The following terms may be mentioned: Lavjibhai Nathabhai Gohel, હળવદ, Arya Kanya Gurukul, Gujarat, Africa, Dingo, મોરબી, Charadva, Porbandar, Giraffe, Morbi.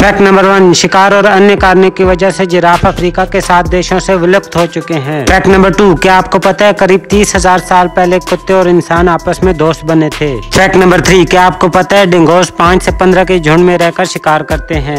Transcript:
Fact number 1, शिकार और अन्य कारणों की वजह से जिराफ अफ्रीका के 7 देशों से विलुप्त हो चुके हैं। फैक्ट नंबर 2, क्या आपको पता है करीब 30,000 साल पहले कुत्ते और इंसान आपस में दोस्त बने थे। फैक्ट नंबर 3, क्या आपको पता है डिंगोस 5 से 15 के झुंड में रहकर शिकार करते हैं।